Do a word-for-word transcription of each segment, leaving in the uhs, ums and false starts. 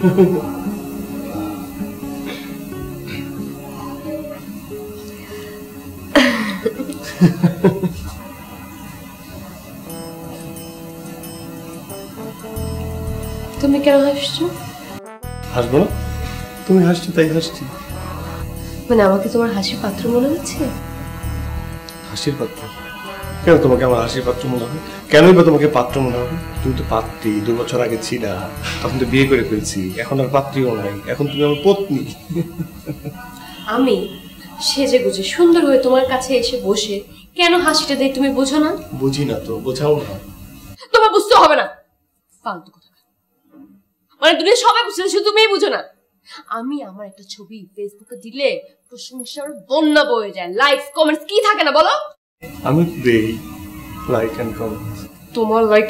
তুমি কেন হাসছো? হাসবো না? তুমি হাসছো তাই হাসছি। মানে আমাকে তোমার হাসির পাত্র মনে হচ্ছে? হাসির পাত্র? কেন তোমাকে আমার হাসির পাত্র মনে হবে? কেনই বা তোমাকে পাত্র মনে হবে? তুমি তো পাত্রী, দু বছর আগে ছিলা, তখন তো বিয়ে করে ফেলছি, এখন আর পাত্রীও নাই, এখন তুমি আমার পত্নী। আমি সেজে গুজে সুন্দর হয়ে তোমার কাছে এসে বসে কেন হাসিটা দেই তুমি বোঝো না? বুঝি না তো, বোঝাও না। তোমার বুঝতে হবে না, ফালতু কথা। মানে তুমি সবাই বুঝছো, শুধু তুমিই বুঝো না। আমি আমার একটা ছবি ফেসবুকে দিলে প্রশংসার বন্যা বয়ে যায়, লাইক কমেন্টস কি থাকে না বলো? আমি দেই লাইক এন্ড কমেন্টস। তোমার লাইক?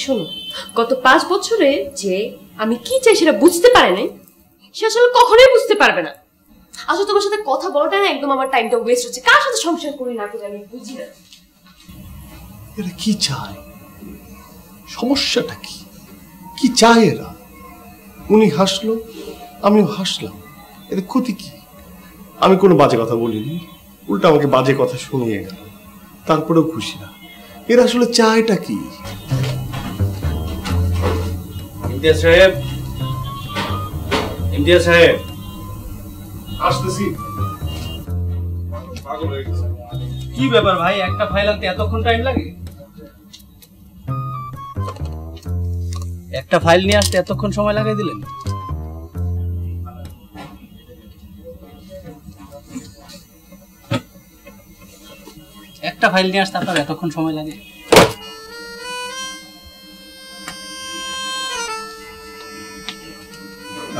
শোনো, গত পাঁচ বছরে যে আমি কি চাই সেটা বুঝতে পারে নাই, সে আসলে কখনোই বুঝতে পারবে না। আসলে তোমার সাথে কথা বলাটা না একদম আমার টাইমটা ওয়েস্ট হচ্ছে। কার সাথে সংসার করি না করি আমি বুঝি না। এরা কি চায়, সমস্যাটা কি কি চায় এরা? উনি হাসলো, আমিও হাসলাম, এতে ক্ষতি কি? আমি কোনো বাজে কথা বলিনি, উল্টা আমাকে বাজে কথা শুনিয়ে গেল, তারপরেও খুশি না। এরা আসলে চায়টা কি? ইমতিয়াজ সাহেব, ইমতিয়াজ সাহেব আসতেছি। কি ব্যাপার ভাই, একটা ফাইল আনতে এতক্ষণ টাইম লাগে? একটা ফাইল নিয়ে আসতে এতক্ষণ সময় লাগিয়ে দিলেন? একটা ফাইল নিয়ে আসতে আপনার এতক্ষণ সময় লাগে?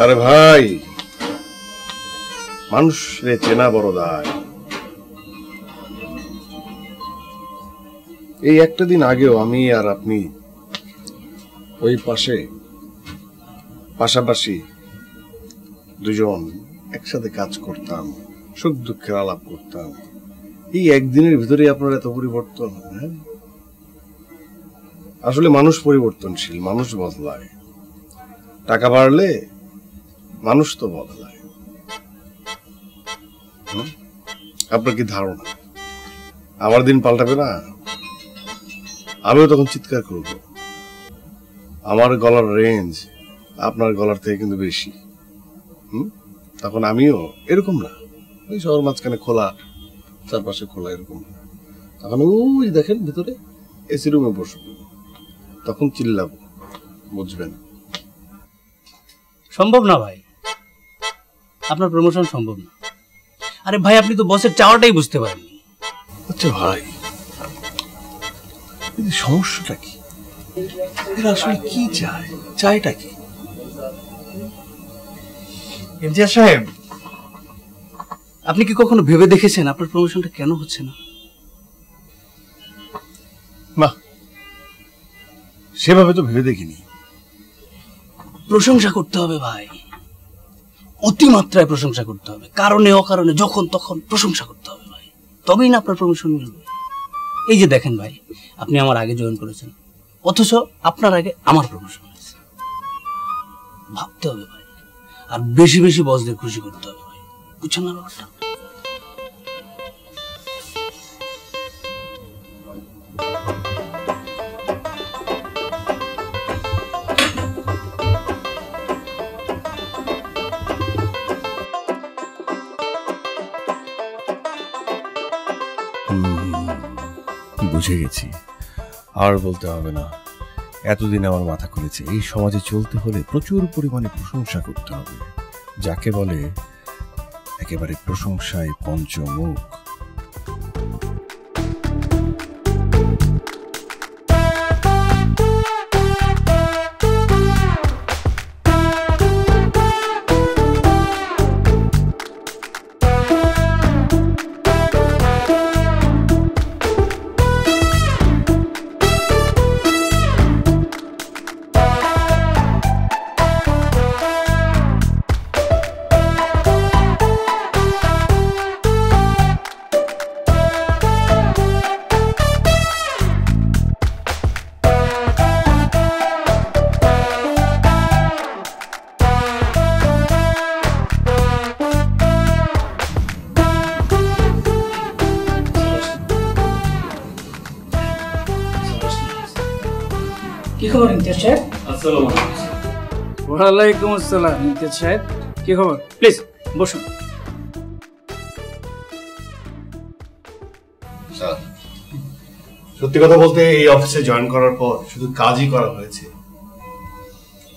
আরে ভাই, মানুষ রে চেনা বড় দায়। এই একটা দিন আগেও আমি আর আপনি ওই পাশে পাশাপাশি দুজন একসাথে কাজ করতাম, সুখ দুঃখের আলাপ করতাম। এই একদিনের ভিতরে আপনার এত পরিবর্তন? আসলে মানুষ পরিবর্তনশীল, মানুষ বদলায়। টাকা বাড়লে মানুষ তো বদলায়। আপনার কি ধারণা আমার দিন পাল্টাবে না? আমিও তখন চিৎকার করবো। আমার গলার রেঞ্জ আপনার গলার থেকে কিন্তু বেশি। হুম, তখন আমিও এরকম না, ওই শহর মাঝখানে খোলা, চারপাশে খোলা, এরকম না। তখন ওই দেখেন ভিতরে এসি রুমে বসবো, তখন চিল্লাবো, বুঝবেন। সম্ভব না ভাই, আপনার প্রমোশন সম্ভব না। আরে ভাই, আপনি তো বসের চাওয়াটাই বুঝতে পারেননি। আচ্ছা ভাই, সমস্যাটা কি? এরা আসলে কি চায়, চায়টা কি? ইমতিয়াজ সাহেব, আপনি কি কখনো ভেবে দেখেছেন আপনার প্রমোশনটা কেন হচ্ছে না? না, সেভাবে তো ভেবে দেখিনি। প্রশংসা করতে হবে ভাই, অতিমাত্রায় প্রশংসা করতে হবে, কারণে অকারণে যখন তখন প্রশংসা করতে হবে ভাই, তবেই না আপনার প্রমোশন মিলবে। এই যে দেখেন ভাই, আপনি আমার আগে জয়েন করেছেন, অথচ আপনার আগে আমার প্রমোশন হয়েছে। ভাবতে হবে ভাই, আর বেশি বেশি বসদের খুশি করতে হবে ভাই, বুঝছেন না ব্যাপারটা? বুঝে গেছি, আর বলতে হবে না। এতদিন আমার মাথা খুলেছে। এই সমাজে চলতে হলে প্রচুর পরিমাণে প্রশংসা করতে হবে, যাকে বলে একেবারে প্রশংসায় পঞ্চমুখ। प्लीज बसुन सत्य कथा बोलते ऑफिसे जॉइन करार पर शुधु काज ही करा हयेछे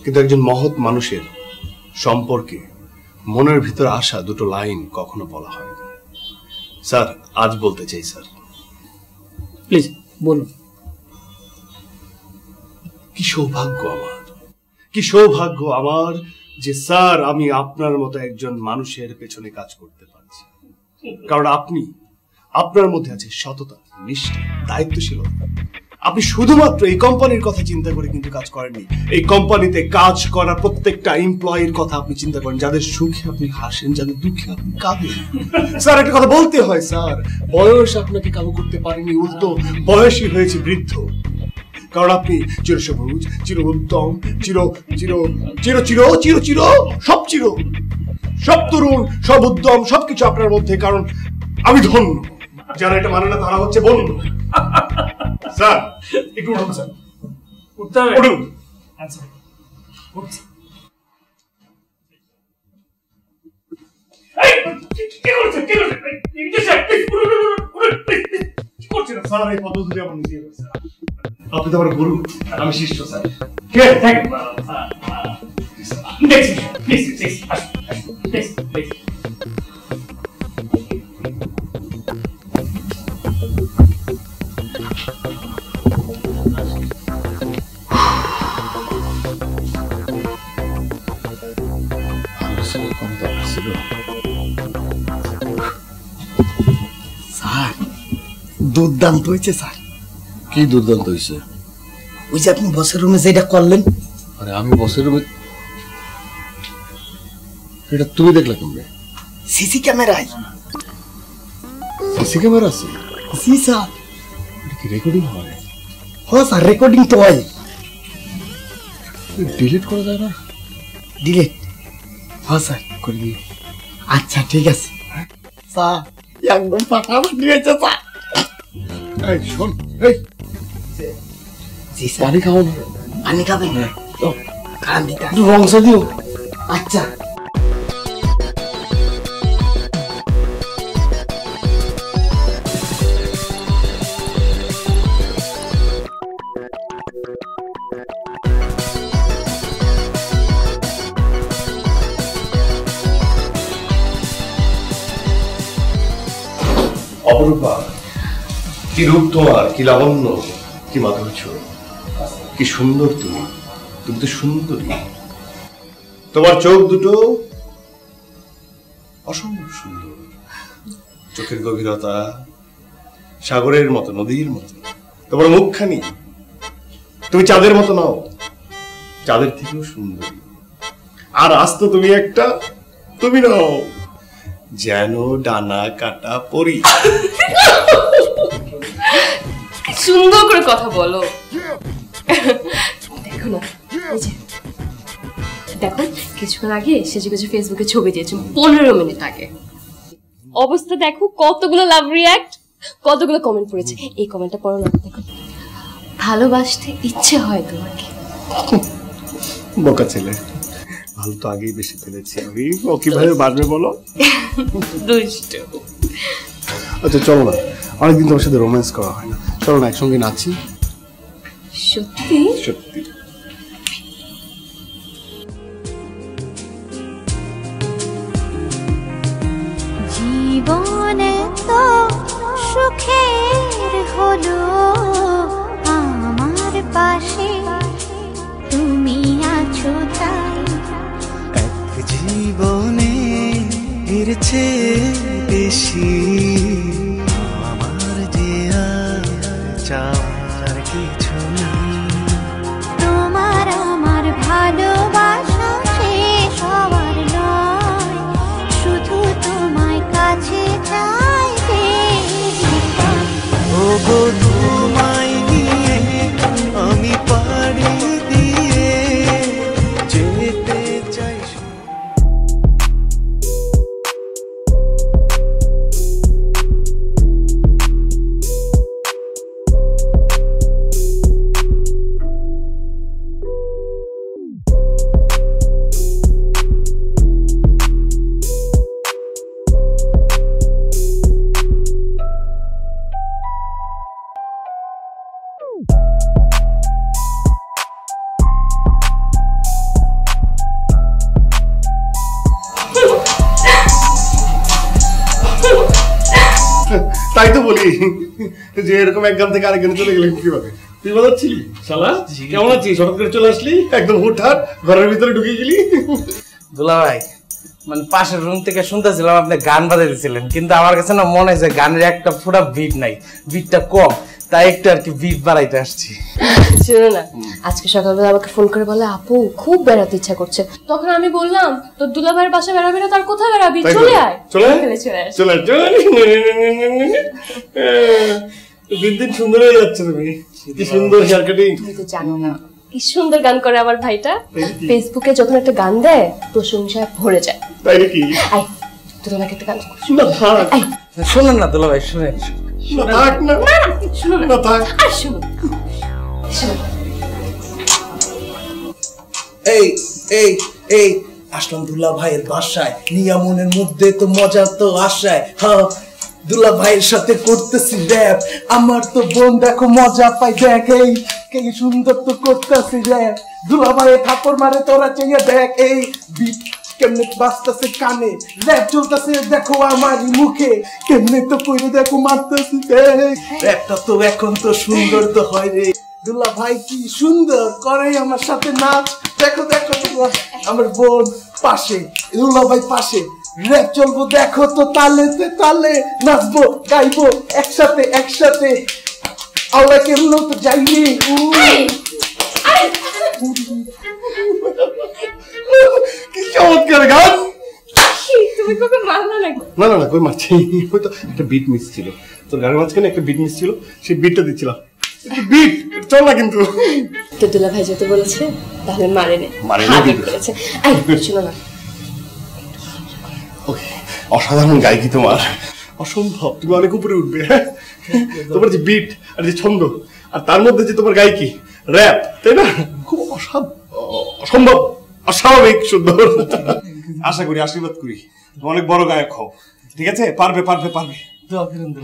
किन्तु एकजन महत् मानुषेर सम्पर्के मनेर भितर आशा दुटो लाइन कखनो बला हय ना सर आज बोलते चाइ सर प्लीज बोलो कि सौभाग्य आमार कि सौभाग्य आमार जे सर आमी आपनार मतो एकजन मानुषेर पेछने काज करते पारछि कारण आपनि आपनार मধ্যে আছে সততা নিষ্ঠা দায়িত্বশীলতা আপনি শুধুমাত্র এই কোম্পানির কথা চিন্তা করে কিন্তু কাজ করেননি এই কোম্পানিতে কাজ করা প্রত্যেকটা এমপ্লয়ির কথা আপনি চিন্তা করেন যাদের সুখে আপনি হাসেন যাদের দুঃখে আপনি কাঁদেন স্যার একটা কথা বলতে হয় স্যার বয়স আপনাকে কাবু করতে পারেনি উল্টো বয়সই হয়েছে বৃদ্ধ কারণ আপনি চিরসবুজ চিরউত্তম চির চির চির চির চির চির সব চির সব তরুণ সব উদ্যম সবকিছু আপনার মধ্যে কারণ আমি ধন্য যারা এটা মানে না তারা হচ্ছে বন্ধু স্যার একটু উঠুন স্যার উঠতে হবে উঠুন আচ্ছা উঠ এই কি করছিস কি করছিস ইংলিশে উড়ুন উড়ুন কি করছিস স্যার এই পদ্ধতি আমি নিতে হবে স্যার আপনি তো আমার গুরু আমি শিষ্য স্যার কে thank you sir next please please please please দুর্দান্ত হইছে স্যার কি দুর্দান্ত হইছে ওই যে আপনি বসের রুমে যেটা করলেন আরে আমি বসের রুমে এটা তুমি দেখলা তুমি সিসি ক্যামেরায় সিসি ক্যামেরা আছে জি স্যার কি রেকর্ডিং হয় হ্যাঁ স্যার রেকর্ডিং তো হয় ডিলিট করা যায় না ডিলিট হ্যাঁ স্যার করে দিই আচ্ছা ঠিক আছে স্যার একদম পাঠাবো দিয়েছে স্যার এই শুন এই জিসা পানি খাও পানি খাবে না তো খান দিতে একটু রংস দিও আচ্ছা অপরূপা কি রূপ তোমার কি লাবণ্য কি মাধুর্য কি সুন্দর তুমি তুমি তো সুন্দরী তোমার চোখ দুটো অসম্ভব সুন্দর চোখের গভীরতা সাগরের মতো নদীর মতো তোমার মুখখানি তুমি চাঁদের মতো নাও চাঁদের থেকেও সুন্দরী আর আজ তো তুমি একটা তুমি নাও যেন ডানা কাটা পরি সুন্দর করে কথা বলো দেখো না এই যে দেখো কিছুক্ষণ আগে সেজে কিছু ফেসবুকে ছবি দিয়েছি পনেরো মিনিট আগে অবস্থা দেখো কতগুলো লাভ রিঅ্যাক্ট কতগুলো কমেন্ট পড়েছে এই কমেন্টটা পড়ো না দেখো ভালোবাসতে ইচ্ছে হয় তোমাকে বোকা ছেলে ভালো তো আগেই বেশি ফেলেছি আমি ও কিভাবে বাড়বে বলো দুষ্ট আচ্ছা চলো না অনেকদিন তোমার সাথে রোম্যান্স করা হয় না চলো না একসঙ্গে নাচি সত্যি সত্যি জীবনে তো সুখের হলো আমার পাশে তুমি আছো তাই এক জীবনে এর চেয়ে বেশি আর কিছু না তোমার আমার ভালোবাসা শেষ হবার নয় শুধু তোমায় কাছে চাইতে ওগো তোমায় নিয়ে আমি পারি দিয়ে যেতে চাই তাই তো বলি যে এরকম একদম থেকে আরেকজন চলে গেলেন কিভাবে? তুই বল ছিলি শালা কেমন আছিস? হঠাৎ করে চলে আসলি একদম হুটহাট ঘরের ভিতরে ঢুকে গেলি। দুলা ভাই মানে পাশের রুম থেকে শুনতেছিলাম আপনি গান বাজাইছিলেন, কিন্তু আমার কাছে না মনে হয় যে গানের একটা পুরো বিট নাই, বিটটা কম, তাই একটু আর কি বিট বাড়াইতে আসছি। শুনো না আজকে সকালবেলা আমাকে ফোন করে বলে আপু খুব বেড়াতে ইচ্ছা করছে, তখন আমি বললাম তো দুলা ভাইয়ের বাসা বেড়াবে না তার কোথায় বেড়াবি, চলে আয় চলে চলে চলে দিন দিন সুন্দর হয়ে যাচ্ছে তুমি, কি সুন্দর হেয়ার কাটিং। তুমি তো জানো না কি সুন্দর গান করে আমার ভাইটা, ফেসবুকে যখন একটা গান দেয় প্রশংসায় ভরে যায়। তাই নাকি? আই তোরা একটা গান শোনা থাক। আই শোনা না দুলা ভাই শুনে শোনা থাক না না শোনা না থাক। আই শোনা শোনা এই এই এই আসলাম দুলা ভাইয়ের বাসায় নিয়ামনের মধ্যে তো মজা তো আশায়। হ্যাঁ দুলা ভাইয়ের সাথে করতেছি র‍্যাপ, আমার তো বোন দেখো মজা পাই দেখেই কে সুন্দর তো করতেছি র‍্যাপ, দুলা ভাইয়ের ঠাকুর মারে তোরা চেয়ে দেখ এই বিট কেমনে বাজতেছে কানে, র‍্যাপ চলতেছে দেখো আমার মুখে কেমনে তো কইরে দেখো মারতেছি দেখ, র‍্যাপটা তো এখন তো সুন্দর তো হয় রে দুলা ভাই কি সুন্দর করে আমার সাথে নাচ, দেখো দেখো আমার বোন পাশে দুলা ভাই পাশে র‍্যাপ চলবো দেখো তো তালেতে তালে নাচবো গাইবো একসাথে একসাথে আওলা কেমন তো যাইনি। কি চমৎকার গান! তুমি কখন মারলা নাকি? না না না কই মারছি, ওই তো একটা বিট মিস ছিল তোর গানের মাঝখানে, একটা বিট মিস ছিল সেই বিটটা দিচ্ছিলাম। বিট চল না কিন্তু তো দুলা ভাই যেতে বলেছে তাহলে মারেনি মারেনি বিট করেছে। আই শুনো না অসাধারণ গায়কি তোমার, অসম্ভব, তুমি অনেক উপরে উঠবে। তোমার যে বিট আর যে ছন্দ আর তার মধ্যে যে তোমার গায়কি র‍্যাপ, তাই না? খুব অসম্ভব অস্বাভাবিক সুন্দর। আশা করি আশীর্বাদ করি অনেক বড় গায়ক হও, ঠিক আছে? পারবে পারবে পারবে,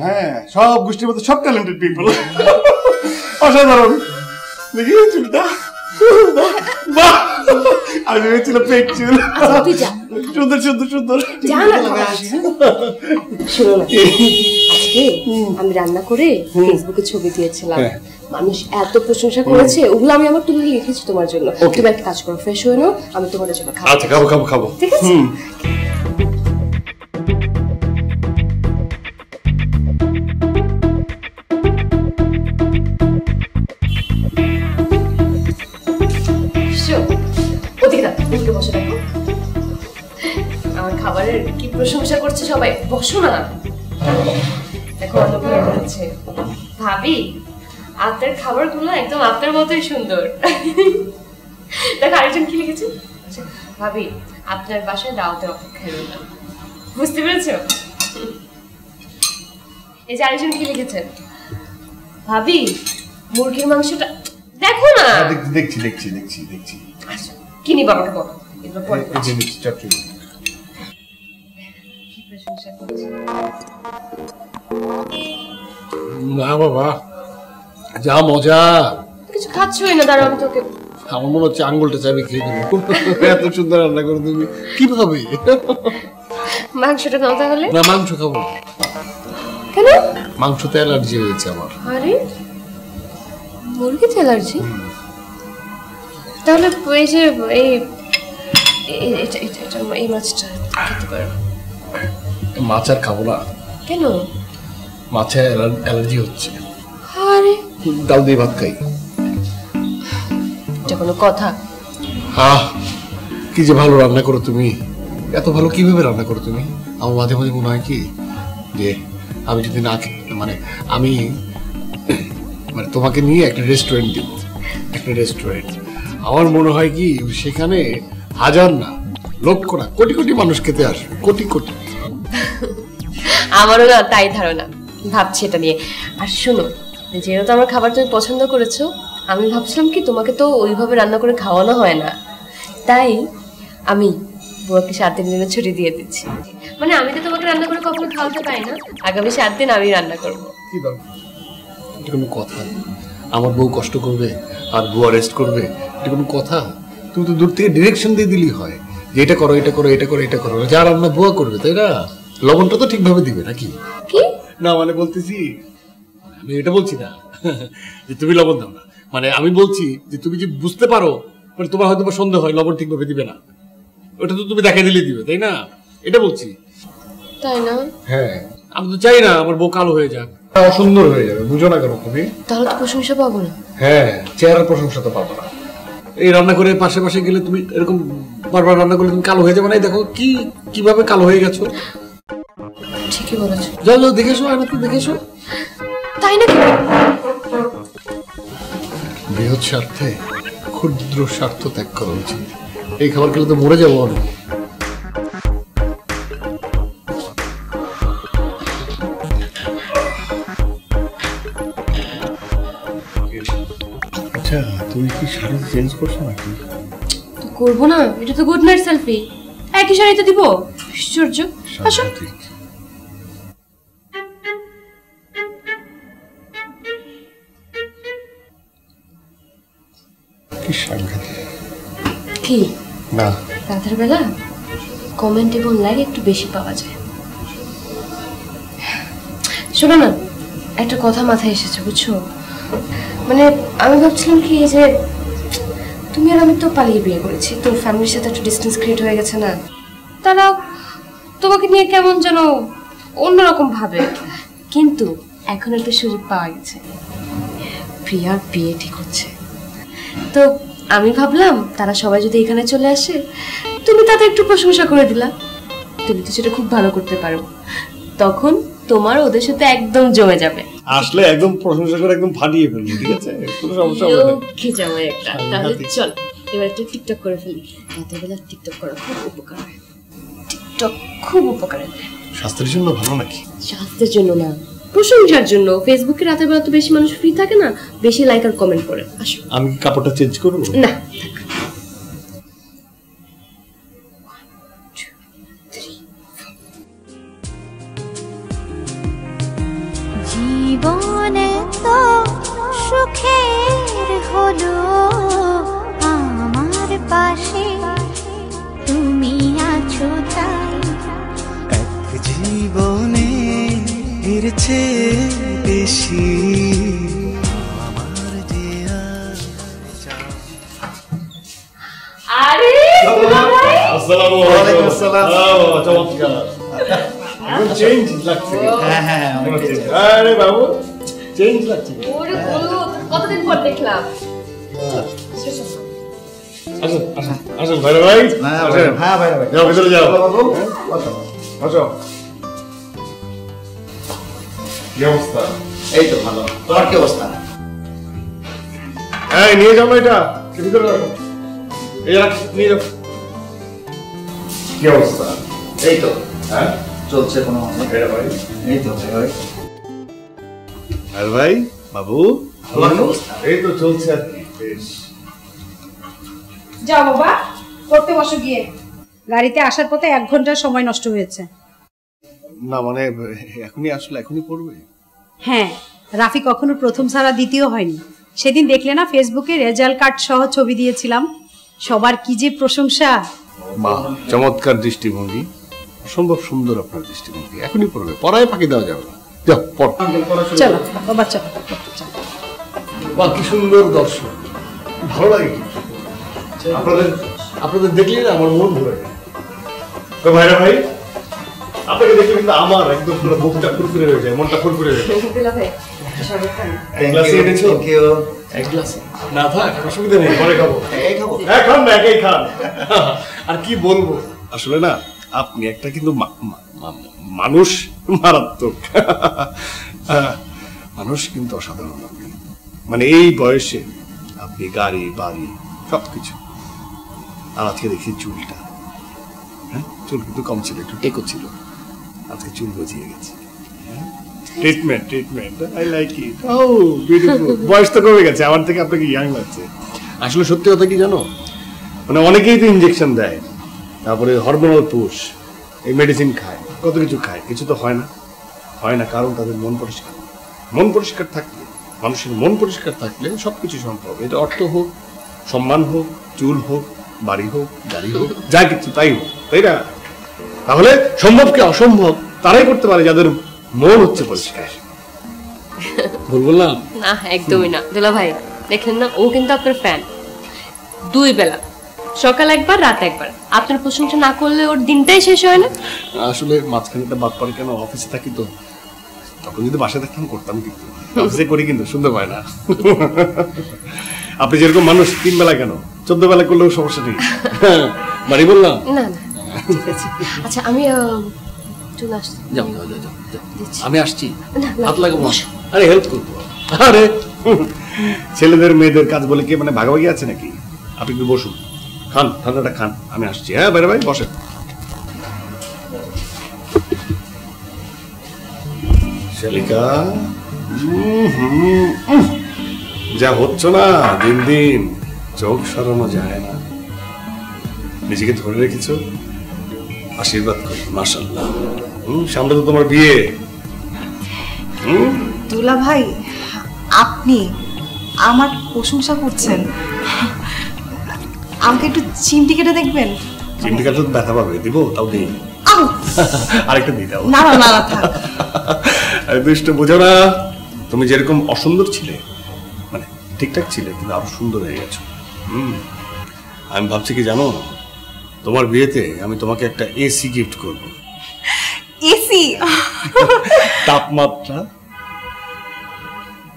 হ্যাঁ সব গোষ্ঠীর মধ্যে সব ট্যালেন্টেড পিপল, অসাধারণ। দেখি চুলটা আমি রান্না করে ফেসবুকে ছবি দিয়েছিলাম, মানুষ এত প্রশংসা করেছে, ওগুলো আমি আমার তুলে লিখেছি তোমার জন্য। তুমি একটা কাজ করো, ফ্রেশ হয়ে নাও, আমি তোমার জন্য খাবো খাবো খাবো, ঠিক আছে? খাবারের কি প্রশংসা করছে সবাই, বসো না দেখো হচ্ছে ভাবি আপনার খাবার গুলো একদম আপনার মতোই সুন্দর। দেখো আরেকজন কি লিখেছে, ভাবি আপনার বাসায় দাওয়াতের অপেক্ষায় রইলাম, বুঝতে পেরেছ? এই যে আরেকজন কি লিখেছে, ভাবি মুরগির মাংসটা দেখো না। দেখছি দেখছি দেখছি দেখছি আচ্ছা কিনি বাবাকে বলো এগুলো পরে না। বাবা যা মজা, কিছু খাচ্ছই না, দাঁড়াও আমি তোকে আমার মনে হচ্ছে আঙ্গুলটা চাবি খেয়ে দেবো, এত সুন্দর রান্না করে তুমি কিভাবে? মাংসটা খাও তাহলে। না মাংস খাবো না। কেন? মাংসতে অ্যালার্জি হয়েছে আমার। আরে মুরগিতে অ্যালার্জি? তাহলে এই যে এই এটা এটা এই মাছটা খেতে পারো। মাছ আর খাবো না। কেন? মাছে অ্যালার্জি হচ্ছে। আরে ডাল দিয়ে ভাত খাই। এটা কোনো কথা? আহ কি যে ভালো রান্না করো তুমি, এত ভালো কিভাবে রান্না করো তুমি? আমার মাঝে মাঝে মনে হয় কি যে আমি যদি না মানে আমি মানে তোমাকে নিয়ে একটা রেস্টুরেন্ট দিব, একটা রেস্টুরেন্ট, আমার মনে হয় কি সেখানে হাজার না লক্ষ না কোটি কোটি মানুষ খেতে আসবে, কোটি কোটি। আমারও না তাই ধারণা, ভাবছি এটা নিয়ে। আর শোনো যেহেতু আমার খাবার তুমি পছন্দ করেছো, আমি ভাবছিলাম কি তোমাকে তো ওইভাবে রান্না করে খাওয়ানো হয় না, তাই আমি বউকে সাত দিনের জন্য ছুটি দিয়ে দিচ্ছি। মানে আমি তো তোমাকে রান্না করে কখনো খাওয়াতে পারি না, আগামী সাত দিন আমি রান্না করবো। কি বলবো এটা কোনো কথা? আমার বউ কষ্ট করবে আর বউ রেস্ট করবে, এটা কোনো কথা? তুমি তো দূর থেকে ডিরেকশন দিয়ে দিলি হয় যে এটা করো এটা করো এটা করো এটা করো, যা রান্না বউ করবে, তাই না? লবণটা তো ঠিকভাবে দিবে নাকি? কি না মানে বলতেছি আমি এটা বলছি না যে তুমি লবণ দাও না মানে আমি বলছি যে তুমি যে বুঝতে পারো মানে তোমার হয়তো পছন্দ হয় লবণ ঠিকভাবে দিবে না ওটা তো তুমি দেখাই দিলে দিবে তাই না এটা বলছি তাই না হ্যাঁ আমি তো চাই না আমার বউ কালো হয়ে যাক সুন্দর হয়ে যাবে বুঝো না কেন তুমি তাহলে তো প্রশংসা পাবো না হ্যাঁ চেহারার প্রশংসা তো পাবো না এই রান্না করে পাশে পাশে গেলে তুমি এরকম বারবার রান্না করলে তুমি কালো হয়ে যাবে না দেখো কি কিভাবে কালো হয়ে গেছো ঠিকই বলেছো যাও যাও দেখেছো আমি তো দেখেছো তাই না বৃহৎ স্বার্থে ক্ষুদ্র স্বার্থ ত্যাগ করা উচিত এই খাবার খেলে তো মরে যাবো আমি তুই কি শাড়ি চেঞ্জ করছ নাকি তো করব না এটা তো গুড নাইট সেলফি একই শাড়ি তো দিব আশ্চর্য আসো কি সাংঘাতিক কি না রাতের বেলা কমেন্টে কোন লাইক একটু বেশি পাওয়া যায় শোনো না একটা কথা মাথায় এসেছে বুঝছো মানে আমি ভাবছিলাম কি যে তুমি আর আমি তো পালিয়ে বিয়ে করেছি তো ফ্যামিলির সাথে একটা ডিস্টেন্স ক্রিয়েট হয়ে গেছে না তারা তোমাকে নিয়ে কেমন যেন অন্যরকম ভাবে কিন্তু এখন একটা সুযোগ পাওয়া গেছে প্রিয়ার বিয়ে ঠিক হচ্ছে তো আমি ভাবলাম তারা সবাই যদি এখানে চলে আসে তুমি তাতে একটু প্রশংসা করে দিলা তুমি তো সেটা খুব ভালো করতে পারো তখন তোমার ওদের সাথে একদম জমে যাবে আসলে একদম প্রশংসা করে একদম ফাটিয়ে ফেলবো ঠিক আছে কোনো সমস্যা হবে না কি জামা একটা তাহলে চল এবার একটু টিকটক করে ফেলি রাতের বেলা টিকটক করা খুব উপকার হয় টিকটক খুব উপকার স্বাস্থ্যের জন্য ভালো নাকি স্বাস্থ্যের জন্য না প্রশংসার জন্য ফেসবুকে রাতের বেলা তো বেশি মানুষ ফ্রি থাকে না বেশি লাইক আর কমেন্ট করে আসো আমি কি কাপড়টা চেঞ্জ করব না জীবনে তো সুখের হলো আমার পাশে তুমি আছো তাই এক জীবনে এর চেয়ে বেশি আমার দিয়া আরে আসসালামু আলাইকুম আসসালাম চমৎকার চেঞ্জ লাগছে হ্যাঁ হ্যাঁ আরে বাবু চেঞ্জ লাগছে ওরে বলো কতদিন পর দেখলাম আসো আসো আসো ভাই ভাই হ্যাঁ ভাই ভাই যাও ভিতরে যাও বাবু আসো আসো কি অবস্থা এই তো ভালো তোমার কি অবস্থা এই নিয়ে যাও এটা ভিতরে রাখো এই রাখ নিয়ে যাও কি অবস্থা এই তো হ্যাঁ চলছে কোনো এটা ভাই এই তো ভাই আর ভাই বাবু এই তো চলছে আর কি বেশ যাও বাবা করতে বসো গিয়ে গাড়িতে আসার পথে এক ঘন্টা সময় নষ্ট হয়েছে না মানে এখনি আসলে এখনি পড়বে হ্যাঁ রাফি কখনো প্রথম সারা দ্বিতীয় হয়নি সেদিন দেখলে না ফেসবুকে রেজাল্ট কার্ড সহ ছবি দিয়েছিলাম সবার কি যে প্রশংসা মা চমৎকার দৃষ্টিভঙ্গি সম্ভব সুন্দর আপনার দৃষ্টিভঙ্গি এখনই পড়বে পড়ায় ফাঁকি দেওয়া যাবে না যাও পড় চলো বাবা চলো বাহ কি সুন্দর দর্শন ভালো লাগে আপনাদের আপনাদের দেখলে আমার মন ভরে যায় তো ভাইরা ভাই আপনাকে দেখলে কিন্তু আমার একদম পুরো বুকটা ফুরফুরে হয়ে যায় মনটা ফুরফুরে হয়ে যায় এক গ্লাস এনেছো কেউ এক গ্লাস না থাক অসুবিধা নেই পরে খাবো এই খাবো এখন না একাই খান আর কি বলবো আসলে না আপনি একটা কিন্তু মানুষ মারাত্মক মানুষ কিন্তু অসাধারণ মানে এই বয়সে আপনি গাড়ি বাড়ি সবকিছু আর আজকে দেখি চুলটা হ্যাঁ চুল কিন্তু কম ছিল একটু টেকো ছিল আজকে চুল গজিয়ে গেছে treatment treatment I like it O beautiful বয়স তো কমে গেছে আমার থেকে আপনাকে ইয়াং লাগছে আসলে সত্যি কথা কি জানো মানে অনেকেই তো ইঞ্জেকশন দেয় তারপরে হরমোনাল পুশ এই মেডিসিন খায় কত কিছু খায় কিছু তো হয় না হয় না কারণ তাদের মন পরিষ্কার মন পরিষ্কার থাকলে মানুষের মন পরিষ্কার থাকলে সব কিছু সম্ভব এটা অর্থ হোক সম্মান হোক চুল হোক বাড়ি হোক গাড়ি হোক যা কিছু তাই হোক তাই না তাহলে সম্ভবকে অসম্ভব তারাই করতে পারে যাদের मोर उच्च पुरस्कार ভুল বললাম না একদমই না দুলা ভাই দেখেন না ও কিন্তু আপনার ফ্যান দুই বেলা সকাল একবার রাত একবার আপনার প্রশংসা না করলে ওর দিনটাই শেষ হয় না আসলে মাঝখানেটা বাদ পড়ে কেন অফিসে থাকি তো তখন যদি বাসা থাকতাম করতাম কিন্তু অফিসে করি কিন্তু সুন্দর হয় না আপনি যেরকম মানুষ তিন বেলা কেন চোদ্দ বেলা করলেও সমস্যা নেই মানে বললাম না না আচ্ছা আমি চলে আসছি যাও যাও যাও আমি আসছি হাত লাগাবো আরে হেল্প করব আরে ছেলেদের মেয়েদের কাজ বলে কি মানে ভাগাভাগি আছে নাকি আপনি একটু বসুন খান ঠান্ডাটা খান আমি আসছি হ্যাঁ বাইরে ভাই বসেন শালিকা যা হচ্ছে না দিন দিন চোখ সরানো যায় না নিজেকে ধরে রেখেছো আশীর্বাদ করি মাশাআল্লাহ সামনে তো তোমার বিয়ে দুলা ভাই আপনি আমার প্রশংসা করছেন আমাকে একটু চিমটি কেটে দেখবেন চিমটি কাটলে তো ব্যথা পাবে দিব তাও দেই আরেকটা দিয়ে দাও না না না থাক আরে দুষ্ট বুঝো না তুমি যেরকম অসুন্দর ছিলে মানে ঠিকঠাক ছিলে কিন্তু আরো সুন্দর হয়ে গেছো হুম আমি ভাবছি কি জানো তোমার বিয়েতে আমি তোমাকে একটা এসি গিফট করব এসি তাপমাত্রা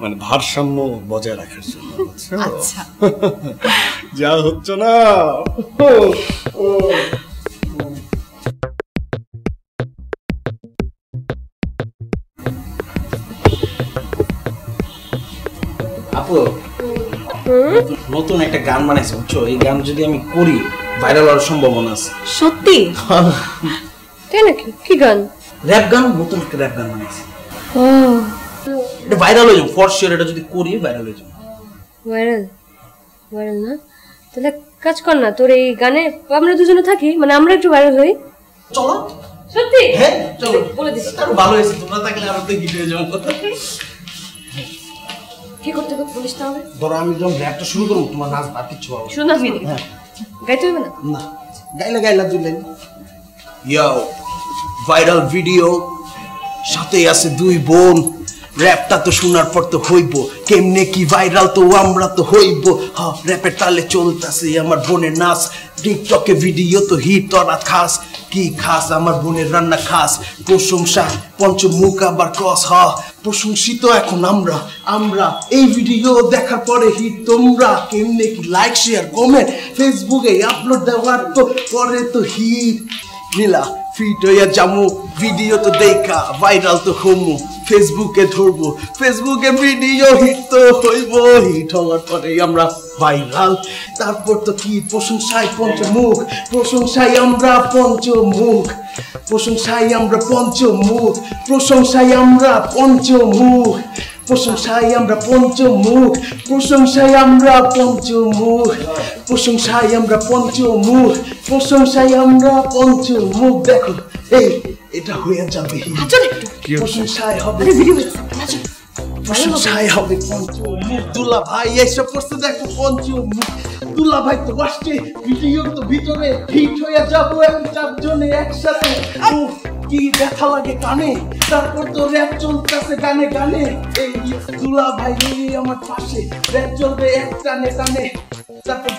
মানে ভারসাম্য বজায় রাখার জন্য আচ্ছা যা হচ্ছে না আপু নতুন একটা গান বানাইছো বুঝছো এই গান যদি আমি করি ভাইরাল হওয়ার সম্ভাবনা আছে সত্যি তাই নাকি কি গান র‍্যাপ গান নতুন একটা র‍্যাপ গান বানাইছি ও এটা ভাইরাল হয়ে যাবে ফর শিওর এটা যদি করি ভাইরাল হয়ে যাবে ভাইরাল ভাইরাল না তাহলে কাজ কর না তোর এই গানে আমরা দুজনে থাকি মানে আমরা একটু ভাইরাল হই চলো সত্যি হ্যাঁ চলো বলে দিছি আর ভালো হইছে তোমরা থাকলে আর তো গিট হয়ে যাবে কি করতে গো পুলিশ তো হবে ধরো আমি যখন র‍্যাপটা শুরু করব তোমার নাচ বাকি ছোঁয়া শোনা আমি হ্যাঁ गाइतो है ना ना गाइला गाइला जुले यो वायरल वीडियो সাথে আছে দুই বোন র‍্যাপটা তো শোনার পর তো হইবো কেমনে কি ভাইরাল তো আমরা তো হইবো হ্যাঁ র‍্যাপের তালে চলতাছে আমার বোনের নাচ টিকটকে ভিডিও তো হিট আর খাস কি খাস আমার বোনের রান্না খাস প্রশংসা পঞ্চমুখ আবার ক্রস হ্যাঁ প্রশংসিত এখন আমরা আমরা এই ভিডিও দেখার পরে হিট তোমরা কেমনে কি লাইক শেয়ার কমেন্ট ফেসবুকে আপলোড দেওয়ার তো পরে তো হিট নীলা ফিট হইয়া জামু ভিডিও তো দেখা ভাইরাল তো হমু ফেসবুকে ধরবো ফেসবুকে ভিডিও হিট তো হইবো হিট হওয়ার পরে আমরা ভাইরাল তারপর তো কি প্রশংসায় পঞ্চমুখ প্রশংসায় আমরা পঞ্চমুখ প্রশংসায় আমরা পঞ্চমুখ প্রশংসায় আমরা পঞ্চমুখ প্রশংসায় আমরা পঞ্চমুখ প্রশংসায় আমরা পঞ্চমুখ প্রশংসায় আমরা পঞ্চমুখ প্রশংসায় আমরা পঞ্চমুখ দেখো এই এটা হয়ে যাবে প্রশংসায় হবে প্রশংসায় হবে পঞ্চমুখ দুলা ভাই এইসব করতে দেখো পঞ্চমুখ দুলা ভাই তো আসছে ভিডিওর তো ভিতরে ঠিক হয়ে যাবো এক চারজনে একসাথে কি ব্যথা লাগে কানে তারপর তো র‍্যাপ চলতেছে গানে গানে এই দুলা ভাই নিয়ে আমার পাশে র‍্যাপ চলবে এক টানে টানে তারপর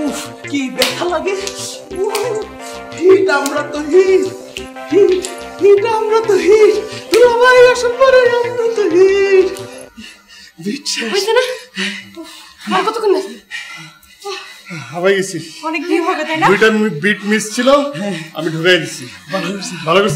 উফ কি ব্যথা লাগে হিট আমরা তো হিট হিট আমরা তো হিট দুলা ভাই আসল পরে আমরা তো হিট বিচ্ছেদ হইছে না আর কতক্ষণ লাগবে পকেট ফাঁকা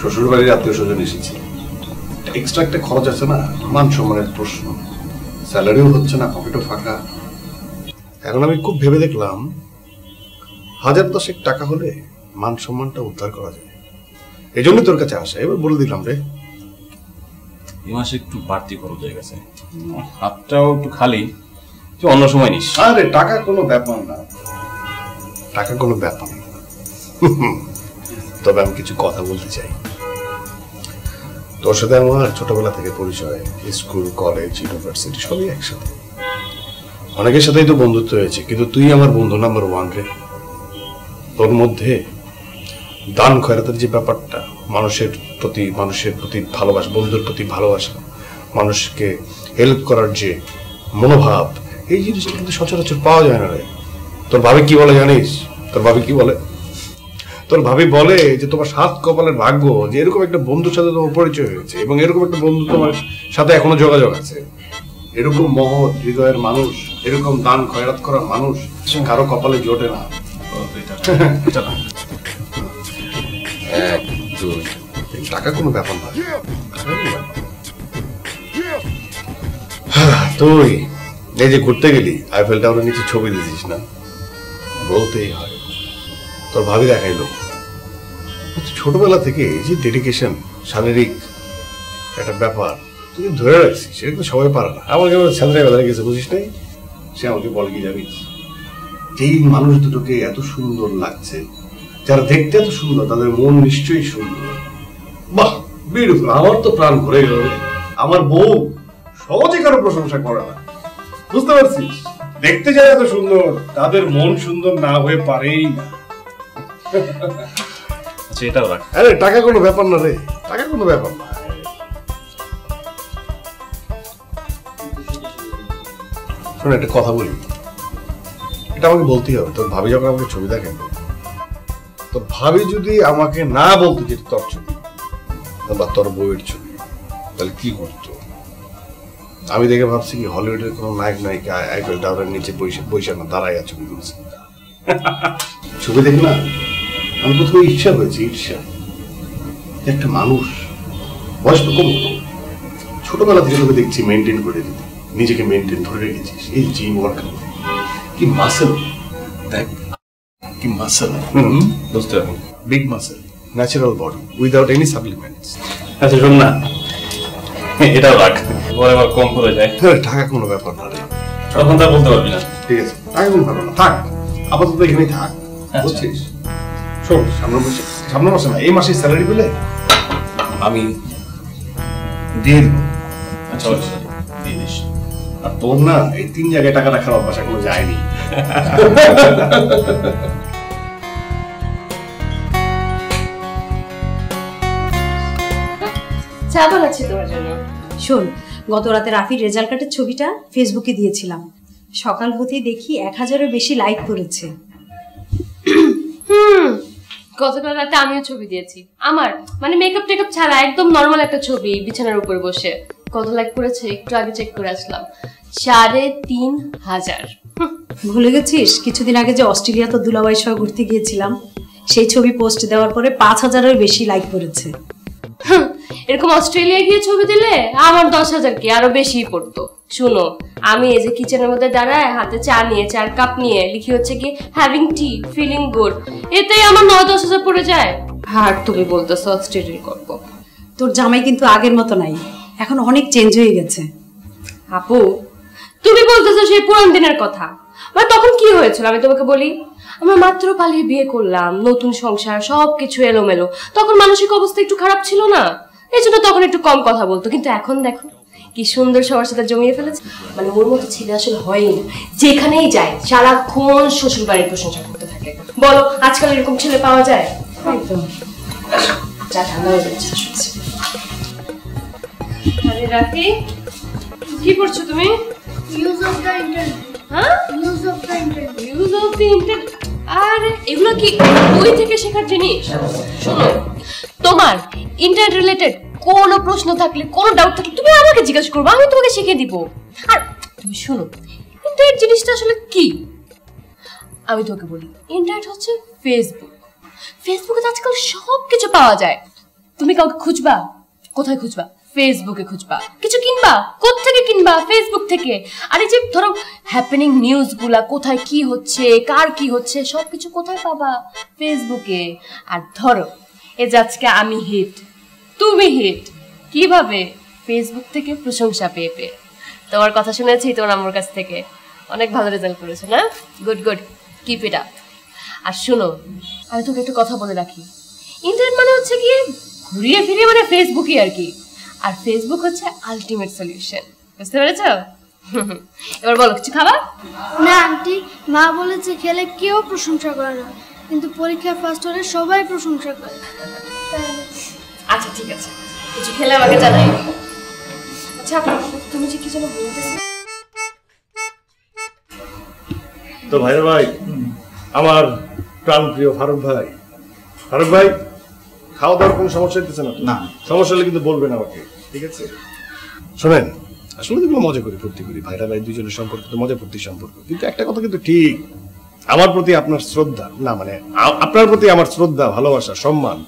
শ্বশুর বাড়ির আত্মীয় স্বজন এসেছে এক্সট্রা একটা খরচ আছে না মান সম্মানের প্রশ্ন স্যালারিও হচ্ছে না পকেটও ফাঁকা এখন আমি খুব ভেবে দেখলাম হাজার দশেক টাকা হলে মান সম্মানটা উদ্ধার করা যায় এই জন্য তোর কাছে আসা এবার বলে দিলাম রে এই মাসে একটু বাড়তি খরচ হয়ে গেছে হাতটাও একটু খালি তুই অন্য সময় নিস আরে টাকা কোনো ব্যাপার না টাকা কোনো ব্যাপার না তবে আমি কিছু কথা বলতে চাই। তোর সাথে আমার ছোটবেলা থেকে পরিচয়, স্কুল কলেজ ইউনিভার্সিটি সবই একসাথে, অনেকের সাথেই তো বন্ধুত্ব হয়েছে, কিন্তু তুই আমার বন্ধু নাম্বার ওয়ান রে। তোর মধ্যে দান খয়রাতের যে ব্যাপারটা, মানুষের প্রতি মানুষের প্রতি ভালোবাসা, বন্ধুর প্রতি ভালোবাসা, মানুষকে হেল্প করার যে মনোভাব, এই জিনিসটা কিন্তু সচরাচর পাওয়া যায় না রে। তোর ভাবি কি বলে জানিস? তোর ভাবি কি বলে? তোর ভাবি বলে যে তোমার সাত কপালের ভাগ্য যে এরকম একটা বন্ধুর সাথে তোমার পরিচয় হয়েছে এবং এরকম একটা বন্ধু তোমার সাথে এখনো যোগাযোগ আছে। এরকম মহৎ হৃদয়ের মানুষ, এরকম দান খয়রাত করার মানুষ কারো কপালে জোটে না। টাকা কোনো ব্যাপার না, তুই এই যে ঘুরতে গেলি আইফেল টাওয়ারের নিচে ছবি দিয়েছিস না, বলতেই হয় তোর ভাবি দেখাইলো। ছোটবেলা থেকে যে ডেডিকেশন, শারীরিক একটা ব্যাপার তুই ধরে রাখছিস, সেটা কিন্তু সবাই পারে না। আমাকে ছেলেবেলায় গেছে বুঝিস নাই, সে আমাকে বল কি যাবি এই মানুষ দুটোকে এত সুন্দর লাগছে, যারা দেখতে এত সুন্দর তাদের মন নিশ্চয়ই সুন্দর। বাহ বিউটিফুল, আমার তো প্রাণ ভরে গেল। আমার বউ সহজে কারো প্রশংসা করে না, বুঝতে পারছিস? দেখতে যারা এত সুন্দর তাদের মন সুন্দর না হয়ে পারেই না। আচ্ছা এটাও রাখ। আরে টাকা কোনো ব্যাপার না রে, টাকা কোনো ব্যাপার না। শোন একটা কথা বলি, এটা আমাকে বলতেই হবে। তোর ভাবি যখন আমাকে ছবি দেখেন, তোর ভাবি যদি আমাকে না বলতো যে তোর ছবি বা তোর বউয়ের ছবি, তাহলে কি করতো? আমি দেখে ভাবছি কি হলিউডের কোনো নায়ক নায়িকা আইফেল টাওয়ারের নিচে বসে বসে না দাঁড়ায় আছে ছবি তুলছে। ছবি দেখি না আমি প্রথমে ইচ্ছা হয়েছে, ইচ্ছা একটা মানুষ বয়স তো কম, ছোটবেলা থেকে তোকে দেখছি মেনটেন করে দিতে, নিজেকে মেনটেন ধরে রেখেছিস। এই জিম ওয়ার্কআউট কি মাসেল, দেখ কি মাসেল, বুঝতে পারবি, big muscle, natural body without any supplements. আচ্ছা শোন না এটাও রাখ, পরে আবার কম করে যায়। টাকা কোনো ব্যাপার না রে, তখন তা বলতে পারবি না। ঠিক আছে টাকা কোনো ব্যাপার না, থাক আপাতত এখানেই থাক, বুঝছিস? শোন সামনে মাসে, সামনে মাসে না এই মাসের স্যালারি পেলে আমি দিয়ে দেবো। আচ্ছা দিয়ে দিস। আর তোর না এই তিন জায়গায় টাকা রাখার অভ্যাস এখনো যায়নি। চাদর আছে তোমার জন্য। শোন গত রাতে রাফির রেজাল্ট কার্ডের ছবিটা ফেসবুকে দিয়েছিলাম, সকাল হতেই দেখি এক হাজারের বেশি লাইক করেছে। হুম গতকাল রাতে আমিও ছবি দিয়েছি আমার, মানে মেকআপ টেকআপ ছাড়া একদম নর্মাল একটা ছবি, বিছানার উপর বসে। কত লাইক করেছে একটু আগে চেক করে আসলাম, সাড়ে তিন হাজার। ভুলে গেছিস কিছুদিন আগে যে অস্ট্রেলিয়া তো দুলাভাই সহ ঘুরতে গিয়েছিলাম, সেই ছবি পোস্ট দেওয়ার পরে পাঁচ হাজারের বেশি লাইক করেছে। এরকম অস্ট্রেলিয়া গিয়ে ছবি দিলে আমার দশ হাজার কি আরো বেশি পড়তো। শুনো আমি এই যে কিচেনের মধ্যে দাঁড়ায় হাতে চা নিয়ে, চার কাপ নিয়ে লিখি হচ্ছে কি হ্যাভিং টি ফিলিং গুড, এতেই আমার নয় দশ হাজার পড়ে যায়। আর তুমি বলতেছো অস্ট্রেলিয়া করব। তোর জামাই কিন্তু আগের মতো নাই, এখন অনেক চেঞ্জ হয়ে গেছে। আপু তুমি বলতেছো সেই পুরান দিনের কথা, মানে তখন কি হয়েছিল আমি তোমাকে বলি। আমরা মাত্র পালিয়ে বিয়ে করলাম, নতুন সংসার, সবকিছু এলোমেলো, তখন মানসিক অবস্থা একটু খারাপ ছিল না, এই জন্য তখন একটু কম কথা বলতো। কিন্তু এখন দেখো কি সুন্দর সবার সাথে জমিয়ে ফেলেছে, মানে ওর মতো ছেলে আসলে হয় না, যেখানেই যায় সারাক্ষণ শ্বশুর বাড়ির প্রশংসা করতে থাকে। বলো আজকাল এরকম ছেলে পাওয়া যায়? আরে রাফি কি পড়ছো তুমি? News of the internet. হ্যাঁ news of the internet, news of the internet. আর এগুলো কি বই থেকে শেখার জিনিস? শোনো তোমার ইন্টারনেট রিলেটেড কোনো প্রশ্ন থাকলে, কোনো ডাউট থাকলে তুমি আমাকে জিজ্ঞাসা করবে, আমি তোমাকে শিখিয়ে দিব। আর তুমি শোনো ইন্টারনেট জিনিসটা আসলে কি আমি তোমাকে বলি। ইন্টারনেট হচ্ছে ফেসবুক। ফেসবুকে তো আজকাল সব কিছু পাওয়া যায়। তুমি কাউকে খুঁজবা, কোথায় খুঁজবা? ফেসবুকে খুঁজবা। কিছু কিনবা, কোথেকে কিনবা? ফেসবুক থেকে। আর এই যে ধরো হ্যাপেনিং নিউজগুলা, কোথায় কি হচ্ছে, কার কি হচ্ছে, সবকিছু কোথায় পাবা? ফেসবুকে। আর ধরো এই যে আজকে আমি হিট, তুমি হিট, কিভাবে? ফেসবুক থেকে প্রশংসা পেয়ে পেয়ে। তোমার কথা শুনেছি তোমার আমার কাছ থেকে, অনেক ভালো রেজাল্ট করেছো না? Good good, keep it up. আর শোনো আমি তোকে একটু কথা বলে রাখি, इंटरनेट माने হচ্ছে কি ঘুরিয়ে ফিরিয়ে মানে ফেসবুকই আর কি আর ফেসবুক হচ্ছে আল্টিমেট সলিউশন বুঝতে পেরেছো এবার বলো কিছু খাবা না আন্টি মা বলেছে খেলে কেউ প্রশংসা করে না কিন্তু পরীক্ষা ফার্স্ট হলে সবাই প্রশংসা করে আচ্ছা ঠিক আছে কিছু খেলে আমাকে জানাই আচ্ছা তুমি কি কিছু বলতেছো তো ভাই ভাই আমার প্রাণ প্রিয় ফারুক ভাই ফারুক ভাই খাওয়া দাওয়ার কোনো সমস্যা হচ্ছে না না সমস্যা হলে কিন্তু বলবেন আমাকে ঠিক আছে শুনেন আসলে তো মজা করি ফুর্তি করি ভাইরা ভাই দুইজনের সম্পর্ক তো মজা ফুর্তি সম্পর্ক কিন্তু একটা কথা কিন্তু ঠিক আমার প্রতি আপনার শ্রদ্ধা না মানে আপনার প্রতি আমার শ্রদ্ধা ভালোবাসা সম্মান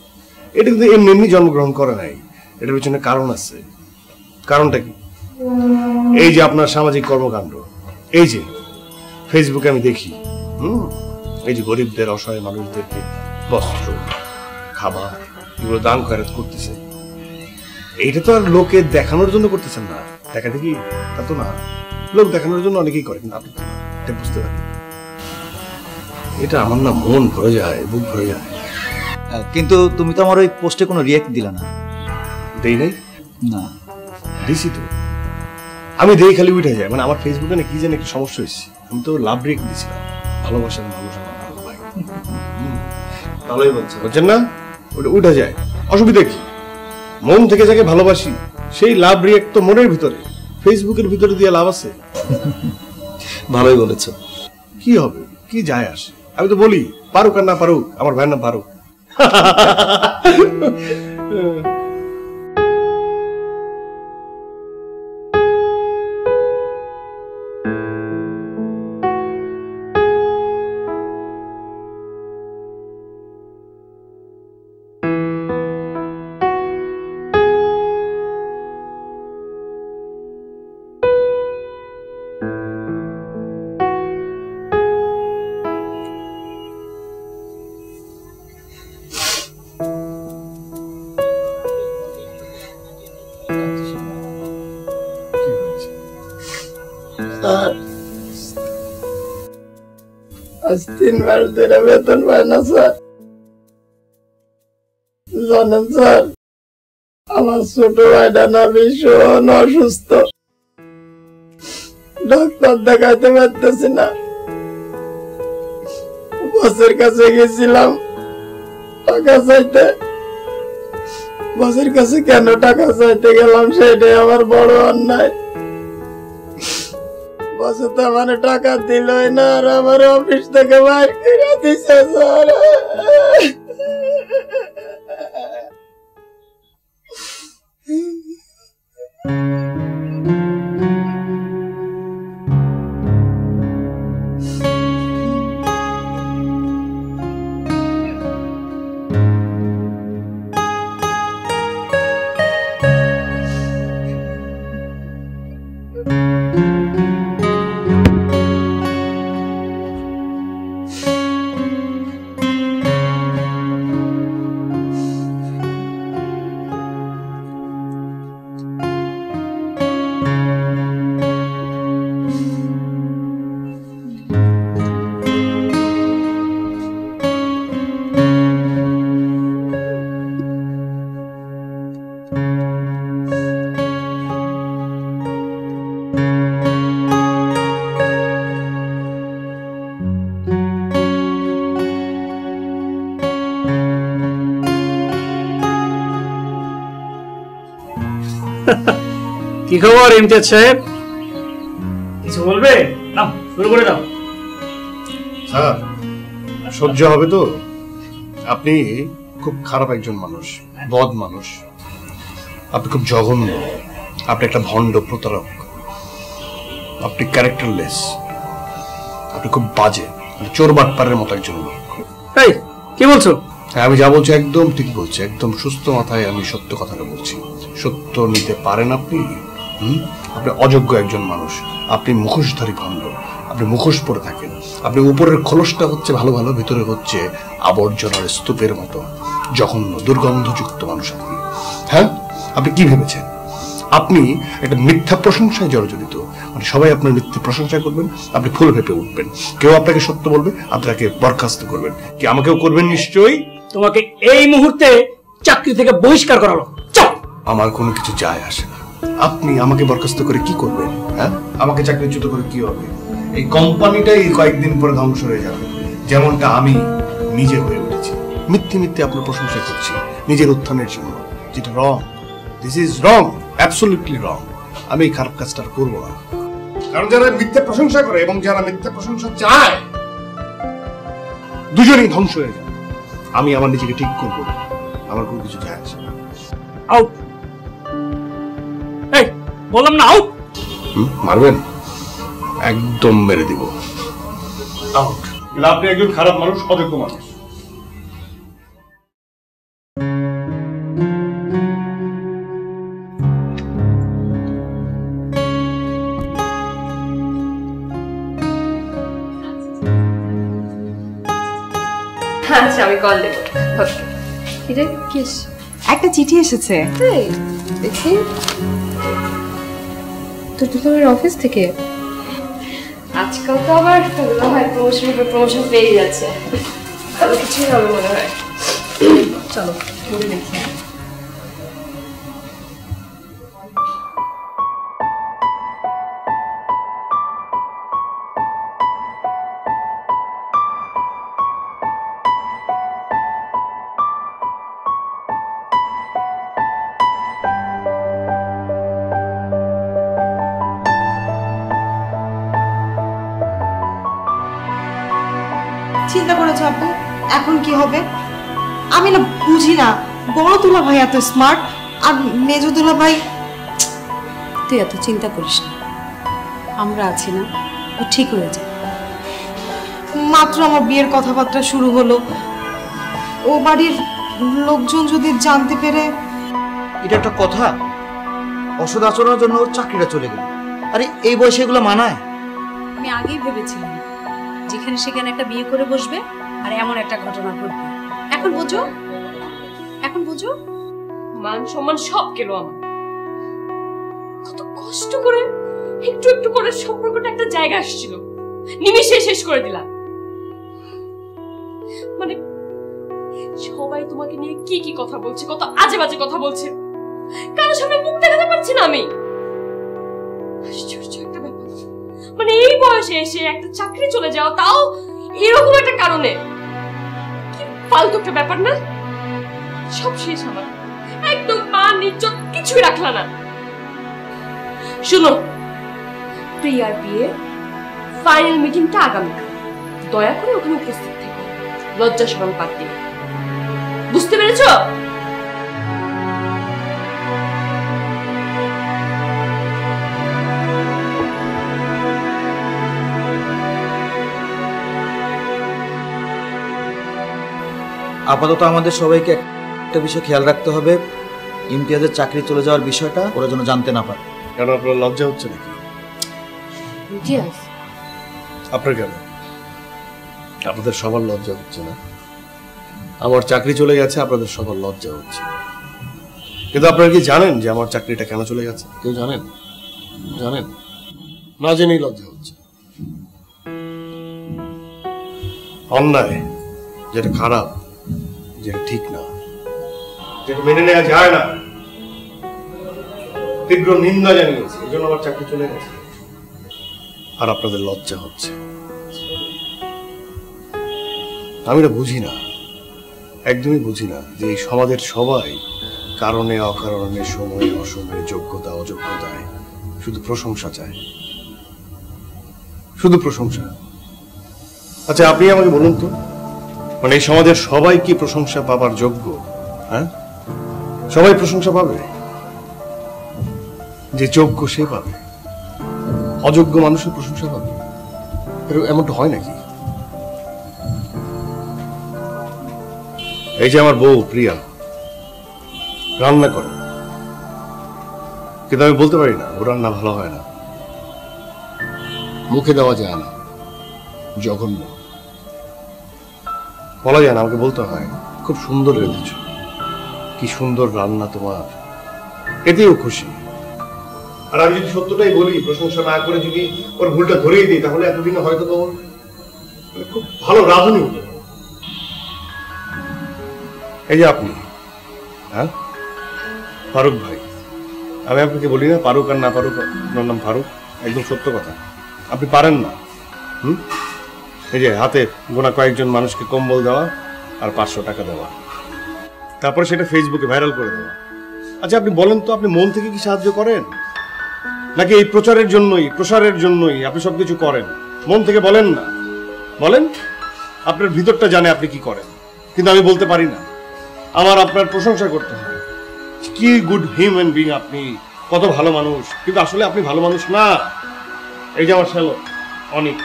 এটা কিন্তু এমনি এমনি জন্মগ্রহণ করে নাই এটার পিছনে কারণ আছে কারণটা কি এই যে আপনার সামাজিক কর্মকাণ্ড এই যে ফেসবুকে আমি দেখি হুম এই যে গরিবদের অসহায় মানুষদেরকে বস্ত্র খাবার এগুলো দান খরচ করতেছে এইটা তো আর লোকে দেখানোর জন্য করতেছেন না দেখাতে কি তা তো না লোক দেখানোর জন্য অনেকেই করে কিন্তু আপনি এটা বুঝতে পারেন এটা আমার না মন ভরে যায় বুক ভরে যায় কিন্তু তুমি তো আমার ওই পোস্টে কোনো রিঅ্যাক্ট দিলা না দেই নাই না দিছি তো আমি দেই খালি উঠে যায় মানে আমার ফেসবুকে না কি যেন একটা সমস্যা হইছে আমি তো লাভ ব্রেক দিছিলাম ভালোবাসার মানুষ ভালোই বলছে বুঝছেন না ওটা উঠে যায় অসুবিধা কি মন থেকে যাকে ভালোবাসি সেই লাভ রিঅ্যাক্ট তো মনের ভিতরে ফেসবুকের ভিতরে দিয়ে লাভ আছে ভালোই বলেছো কি হবে কি যায় আসে আমি তো বলি পারুক আর না পারুক আমার ভাই না পারুক तीन बार तेरा वेतन बहना सर जानन सर हमारे छोटे भाई डाना भीषण असुस्थ डॉक्टर देखाते पारतेছি না বসের কাছে গেছিলাম টাকা চাইতে বসের কাছে কেন টাকা চাইতে গেলাম সেটাই আমার বড় অন্যায় বসে তো আমার টাকা দিলই না আর আমার অফিস থেকে বাইর করে দিছে স্যার কি খবর ইমতিয়াজ সাহেব কিছু বলবে নাও শুরু করে দাও স্যার সহ্য হবে তো আপনি খুব খারাপ একজন মানুষ বদ মানুষ আপনি খুব জঘন্য আপনি একটা ভণ্ড প্রতারক আপনি ক্যারেক্টারলেস আপনি খুব বাজে চোর বাটপারের মতো একজন লোক এই কি বলছো আমি যা বলছি একদম ঠিক বলছি একদম সুস্থ মাথায় আমি সত্য কথাটা বলছি সত্য নিতে পারেন আপনি আপনি অযোগ্য একজন মানুষ আপনি মুখোশধারী ভণ্ড আপনি মুখোশ পরে থাকেন আপনি উপরের খোলসটা হচ্ছে ভালো ভালো ভিতরে হচ্ছে আবর্জনার স্তূপের মতো জঘন্য দুর্গন্ধযুক্ত মানুষ আপনি হ্যাঁ আপনি কি ভেবেছেন আপনি একটা মিথ্যা প্রশংসায় জর্জরিত মানে সবাই আপনার মিথ্যা প্রশংসা করবেন আপনি ফুল ভেপে উঠবেন কেউ আপনাকে সত্য বলবে আপনাকে বরখাস্ত করবেন কি আমাকেও করবেন নিশ্চয়ই তোমাকে এই মুহূর্তে চাকরি থেকে বহিষ্কার করা হলো। চল। আমার কোনো কিছু যায় আসে না। আপনি আমাকে বরখাস্ত করে কি করবেন? হ্যাঁ, আমাকে চাকরিচ্যুত করে কি হবে? এই কোম্পানিটাই কয়েকদিন পরে ধ্বংস হয়ে যাবে, যেমনটা আমি নিজে হয়ে উঠেছি। মিথ্যে মিথ্যে আপনার প্রশংসা করছি নিজের উত্থানের জন্য, যেটা wrong. This is wrong, absolutely wrong. আমি এই খারাপ কাজটা করবো না, কারণ যারা মিথ্যে প্রশংসা করে এবং যারা মিথ্যে প্রশংসা চায় দুজনেই ধ্বংস হয়ে যাবে। আমি আমার নিজেকে ঠিক করবো, আমার কোনো কিছু যায় আসে না। আউট। এই বললাম না আউট। মারবেন? একদম মেরে দিব। আউট। আপনি একজন খারাপ মানুষ, অযোগ্য মানুষ। আচ্ছা আমি কল দেব। ওকে। এটা কি? একটা চিঠি এসেছে। তাই দেখি তো দুলাভাইয়ের অফিস থেকে। আজকাল তো আবার দুলাভাই প্রমোশন পর প্রমোশন পেয়ে যাচ্ছে। তাহলে কিছুই হবে মনে হয়। চলো পড়ে দেখি। চিন্তা করেছ আপু এখন কি হবে? আমি না বুঝি না, বড় দুলা ভাই এত স্মার্ট আর মেজো দুলা ভাই। তুই এত চিন্তা করিস না, আমরা আছি না, ও ঠিক হয়ে যাবে। মাত্র আমার বিয়ের কথাবার্তা শুরু হলো, ও বাড়ির লোকজন যদি জানতে পেরে। এটা একটা কথা, অসৎ আচরণের জন্য ওর চাকরিটা চলে গেল। আরে এই বয়সে এগুলো মানায়? আমি আগেই ভেবেছিলাম যেখানে সেখানে একটা বিয়ে করে বসবে আর এমন একটা ঘটনা ঘটবে। এখন বুঝো, এখন বুঝো মান সম্মান সব গেল। আমার কত কষ্ট করে একটু একটু করে সম্পর্কটা একটা জায়গা আসছিল, নিমিষে শেষ করে দিলাম। মানে সবাই তোমাকে নিয়ে কি কি কথা বলছে, কত আজে বাজে কথা বলছে, কারোর সামনে মুখ দেখাতে পারছি না আমি। আশ্চর্য একটা ব্যাপার, মানে এই বয়সে এসে একটা চাকরি চলে যাও, তাও এরকম একটা কারণে। কি ফালতু একটা ব্যাপার না? সব শেষ আমার, একদম মান ইজ্জত কিছুই রাখলা না। শুনো, প্রিয়ার বিয়ে ফাইনাল মিটিংটা আগামীকাল, দয়া করে ওখানে উপস্থিত থেকো, লজ্জা শরম বাদ দিয়ে। বুঝতে পেরেছো? আপাতত আমাদের সবাইকে একটা বিষয় খেয়াল রাখতে হবে, ইমতিয়াজের চাকরি চলে যাওয়ার বিষয়টা ওরা যেন জানতে না পারে। কেন আপনার লজ্জা হচ্ছে নাকি? ইমতিয়াজ আপনার কেন? আপনাদের সবার লজ্জা হচ্ছে না? আমার চাকরি চলে গেছে, আপনাদের সবার লজ্জা হচ্ছে। কিন্তু আপনারা কি জানেন যে আমার চাকরিটা কেন চলে গেছে? কেউ জানেন? জানেন না? জেনেই লজ্জা হচ্ছে। অন্যায়, যেটা খারাপ, যেটা ঠিক না, যেটা মেনে নেওয়া যায় না, তীব্র নিন্দা জানিয়েছে, এই জন্য আমার চাকরি চলে গেছে। আর আপনাদের লজ্জা হচ্ছে। আমি এটা বুঝি না, একদমই বুঝি না যে এই সমাজের সবাই কারণে অকারণে, সময়ে অসময়ে, যোগ্যতা অযোগ্যতায় শুধু প্রশংসা চায়, শুধু প্রশংসা। আচ্ছা আপনি আমাকে বলুন তো, মানে এই সমাজের সবাই কি প্রশংসা পাবার যোগ্য? হ্যাঁ, সবাই প্রশংসা পাবে? যে যোগ্য সে পাবে, অযোগ্য মানুষের প্রশংসা পাবে? এমনটা হয় নাকি? এই যে আমার বউ প্রিয়া রান্না করে, কিন্তু আমি বলতে পারি না ও রান্না ভালো হয় না, মুখে দেওয়া যায় না, জঘন্য বলা যায় না। আমাকে বলতে হয় খুব সুন্দর রেঁধেছ, কি সুন্দর রান্না তোমার, এতেও খুশি। আর আমি যদি সত্যটাই বলি, প্রশংসা না করে যদি ওর ভুলটা ধরিয়ে দিই, তাহলে এতদিনে হয়তো খুব ভালো রাঁধুনি হতো। এই যে আপনি, হ্যাঁ ফারুক ভাই, আমি আপনাকে বলি না ফারুক আর না ফারুক, আপনার নাম ফারুক, একদম সত্য কথা। আপনি পারেন না, হুম, এই যে হাতে গোনা কয়েকজন মানুষকে কম্বল দেওয়া আর পাঁচশো টাকা দেওয়া, তারপরে সেটা ফেসবুকে ভাইরাল করে দেওয়া। আচ্ছা আপনি বলেন তো, আপনি মন থেকে কি সাহায্য করেন, নাকি এই প্রচারের জন্যই প্রসারের জন্যই আপনি সবকিছু করেন? মন থেকে বলেন না, বলেন, আপনার ভিতরটা জানে আপনি কি করেন, কিন্তু আমি বলতে পারি না। আমার আপনার প্রশংসা করতে হবে, কি গুড হিউম্যান বিং আপনি, কত ভালো মানুষ, কিন্তু আসলে আপনি ভালো মানুষ না। এই যে আমার শ্যালক অনেক,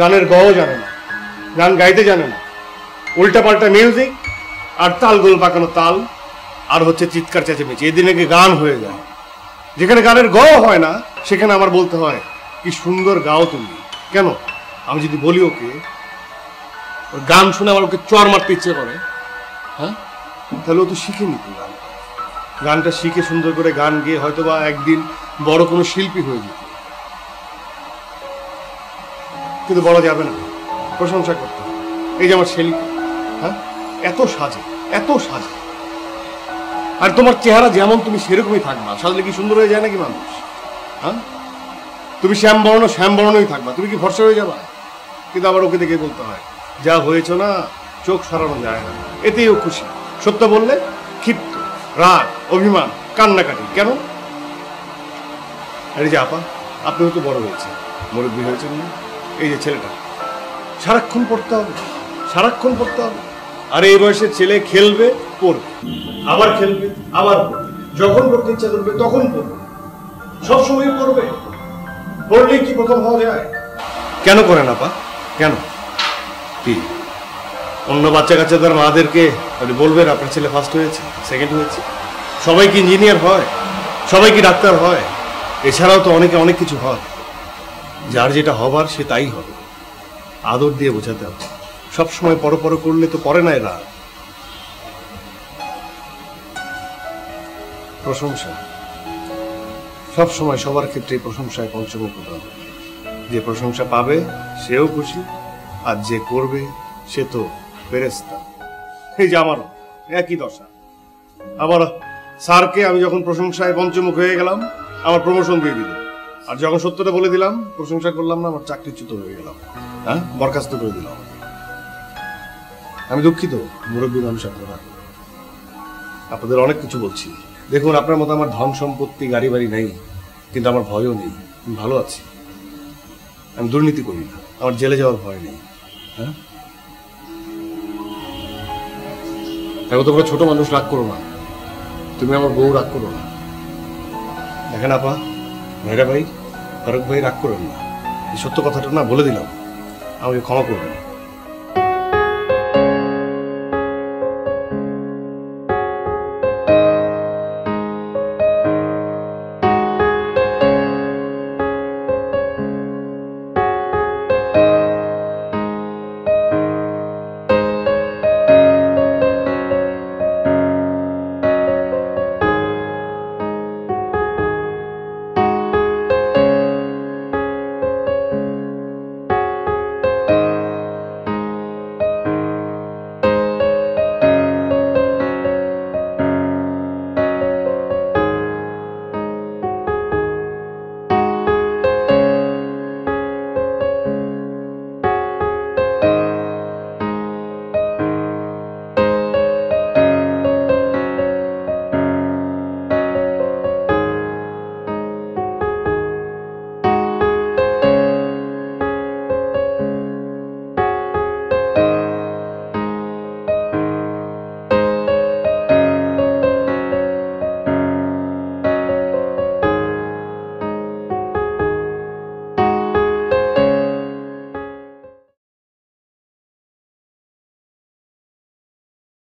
গানের গাও জানে না, গান গাইতে জানে না, উল্টাপাল্টা মিউজিক আর তালগোল পাকানো তাল আর হচ্ছে চিৎকার চেঁচেমেচি, এদিন নাকি গান হয়ে যায়। যেখানে গানের গাও হয় না সেখানে আমার বলতে হয় কি সুন্দর গাও তুমি। কেন আমি যদি বলি ওকে, ওর গান শুনে আমার ওকে চর মারতে ইচ্ছে করে, হ্যাঁ তাহলে ও তো শিখে নিত গান, গানটা শিখে সুন্দর করে গান গিয়ে হয়তো বা একদিন বড় কোনো শিল্পী হয়ে যেত, কিন্তু বলা যাবে না, প্রশংসা করতে। এই যে আমার ছেলে, হ্যাঁ এত সাজে, এত সাজে, আর তোমার চেহারা যেমন তুমি সেরকমই থাকবা, সাজলে কি সুন্দর হয়ে যায় নাকি মানুষ? হ্যাঁ তুমি শ্যামবর্ণ, শ্যামবর্ণই থাকবা, তুমি কি ভরসা হয়ে যাবা? কিন্তু আবার ওকে দেখে বলতে হয় যা হয়েছে না, চোখ সরানো যায় না, এতেই ও খুশি। সত্য বললে ক্ষিপ্ত, রাগ, অভিমান, কান্নাকাটি। কেন? আরে যে আপা, আপনিও তো বড় হয়েছে, মুরব্বী হয়েছেন না? এই যে ছেলেটা সারাক্ষণ পড়তে হবে, সারাক্ষণ পড়তে হবে। আর এই বয়সে ছেলে খেলবে, পড়বে, আবার খেলবে, আবার পড়বে, যখন পড়তে ইচ্ছা করবে তখন পড়বে, সবসময় পড়বে। পড়লে কি প্রথম হওয়া যায়? কেন করেন আপা? কেন কি অন্য বাচ্চা কাচ্চাদের মাদেরকে বলবেন আপনার ছেলে ফার্স্ট হয়েছে, সেকেন্ড হয়েছে? সবাই কি ইঞ্জিনিয়ার হয়? সবাই কি ডাক্তার হয়? এছাড়াও তো অনেকে অনেক কিছু হয়, যার যেটা হবার সে তাই হবে। আদর দিয়ে বোঝাতে হবে, সবসময় পর পর করলে তো পড়ে না এরা। প্রশংসা সবসময় সবার ক্ষেত্রে প্রশংসায় পঞ্চমুখ, যে প্রশংসা পাবে সেও খুশি, আর যে করবে সে তো ফেরেশতা। এই যে আমারও একই দশা। আবার স্যারকে আমি যখন প্রশংসায় পঞ্চমুখ হয়ে গেলাম, আমার প্রমোশন দিয়ে দিল, আর যখন সত্যটা বলে দিলাম, প্রশংসা করলাম না, আমার চাকরিচ্যুত হয়ে গেলাম, হ্যাঁ বরখাস্ত করে দিলাম। আমি দুঃখিত মুরব্বী মানুষ, আপনারা, আপনাদের অনেক কিছু বলছি। দেখুন আপনার মতো আমার ধন সম্পত্তি গাড়ি বাড়ি নেই, কিন্তু আমার ভয়ও নেই, আমি ভালো আছি, আমি দুর্নীতি করি না, আমার জেলে যাওয়ার ভয় নেই। হ্যাঁ দেখো তোমরা ছোট মানুষ, রাগ করো না, তুমি আমার বউ রাগ করো না। দেখেন আপা, ভাইরা ভাই, ফারুক ভাই রাগ করেন না, এই সত্য কথাটা না বলে দিলাম, আমাকে ক্ষমা করবেন।